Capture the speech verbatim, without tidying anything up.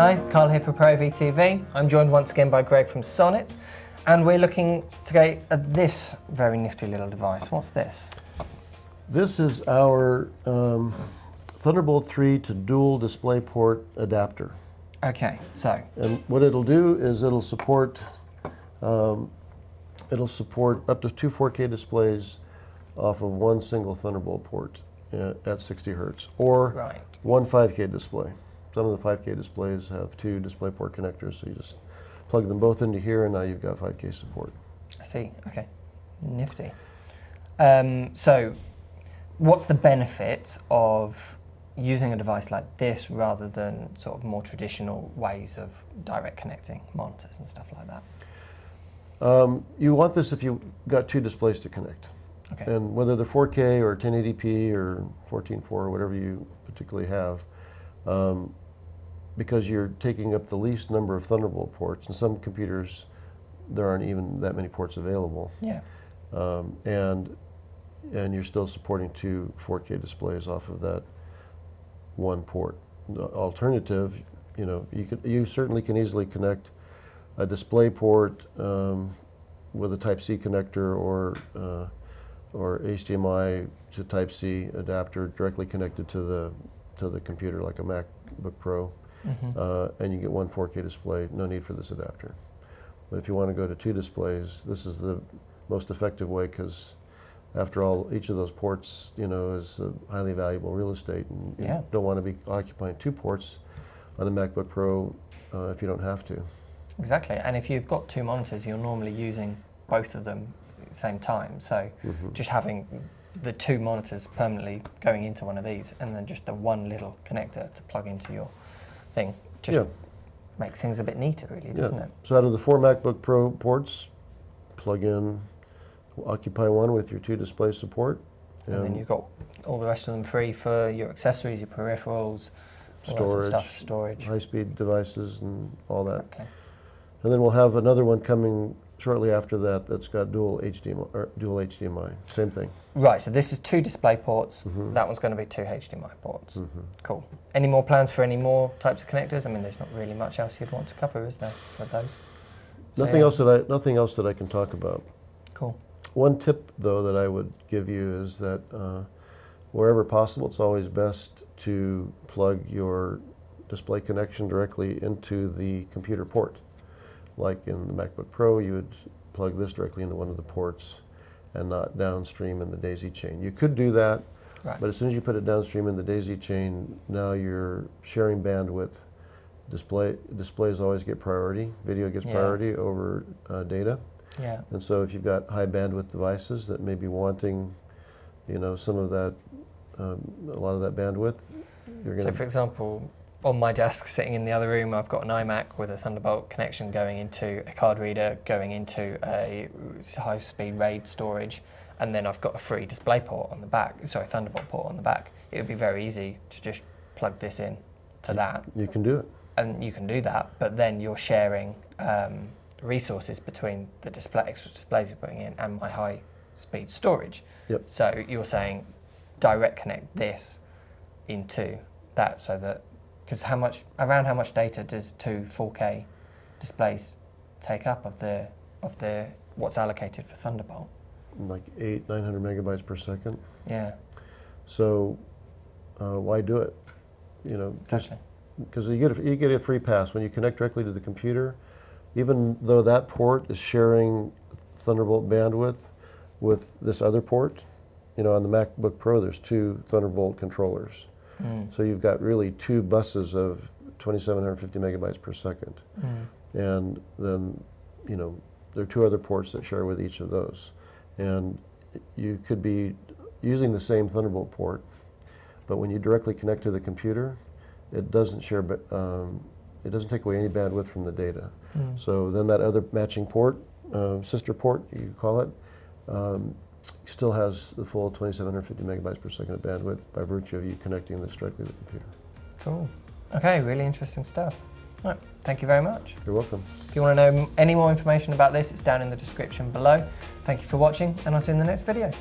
Hi, Carl here for ProVTV. I'm joined once again by Greg from Sonnet, and we're looking today at this very nifty little device. What's this? This is our um, Thunderbolt three to dual DisplayPort adapter. Okay, so. And what it'll do is it'll support um, it'll support up to two four K displays off of one single Thunderbolt port at sixty hertz, or right. one five K display. Some of the five K displays have two DisplayPort connectors, so you just plug them both into here, and now you've got five K support. I see. Okay, nifty. Um, so, what's the benefit of using a device like this rather than sort of more traditional ways of direct connecting monitors and stuff like that? Um, you want this if you've got two displays to connect. Okay. And whether they're four K or ten eighty P or fourteen four or whatever you particularly have, um, because you're taking up the least number of Thunderbolt ports. In some computers, there aren't even that many ports available. Yeah. Um, and, and you're still supporting two four K displays off of that one port. The alternative, you know, you, could, you certainly can easily connect a display port um, with a Type C connector or uh, or H D M I to Type C adapter directly connected to the to the computer, like a MacBook Pro, mm-hmm. uh, and you get one four K display. No need for this adapter. But if you want to go to two displays, this is the most effective way, because after all, each of those ports, you know, is highly valuable real estate, and you yeah. don't want to be occupying two ports on a MacBook Pro uh, if you don't have to. Exactly, and if you've got two monitors, you're normally using both of them at the same time, so mm-hmm. just having the two monitors permanently going into one of these, and then just the one little connector to plug into your thing, just yeah. makes things a bit neater, really, doesn't yeah. it? So out of the four MacBook Pro ports, plug in, occupy one with your two display support. And, and then you've got all the rest of them free for your accessories, your peripherals, storage, stuff, storage. high-speed devices and all that. Okay. And then we'll have another one coming shortly after that that's got dual H D M I, or dual H D M I, same thing. Right, so this is two display ports, mm-hmm. that one's going to be two H D M I ports. Mm-hmm. Cool. Any more plans for any more types of connectors? I mean, there's not really much else you'd want to cover, is there, with those? So nothing, yeah. else that I, nothing else that I can talk about. Cool. One tip, though, that I would give you is that uh, wherever possible, it's always best to plug your display connection directly into the computer port. Like in the MacBook Pro, you would plug this directly into one of the ports and not downstream in the daisy chain. You could do that, right. but as soon as you put it downstream in the daisy chain, now you're sharing bandwidth. Display, displays always get priority. Video gets yeah. priority over uh, data. Yeah. And so if you've got high bandwidth devices that may be wanting, you know, some of that, um, a lot of that bandwidth, you're going to... So for example, on my desk, sitting in the other room, I've got an iMac with a Thunderbolt connection going into a card reader, going into a high-speed RAID storage, and then I've got a free display port on the back, sorry, Thunderbolt port on the back. It would be very easy to just plug this in to that. You can do it. And you can do that, but then you're sharing um, resources between the display, extra displays you're putting in and my high-speed storage. Yep. So you're saying direct connect this into that, so that... Because how much, around how much data does two four K displays take up of the of the what's allocated for Thunderbolt? Like eight, nine hundred megabytes per second. Yeah. So uh, why do it? You know, exactly. Because you get a, you get a free pass when you connect directly to the computer, even though that port is sharing Thunderbolt bandwidth with this other port. You know, on the MacBook Pro, there's two Thunderbolt controllers. Mm. So you've got really two buses of twenty-seven fifty megabytes per second. Mm. And then, you know, there are two other ports that share with each of those. And you could be using the same Thunderbolt port, but when you directly connect to the computer, it doesn't share, um, it doesn't take away any bandwidth from the data. Mm. So then that other matching port, uh, sister port, you could call it, um, still has the full twenty-seven fifty megabytes per second of bandwidth by virtue of you connecting this directly to the computer. Cool. Okay, really interesting stuff. All right, thank you very much. You're welcome. If you want to know any more information about this, it's down in the description below. Thank you for watching, and I'll see you in the next video.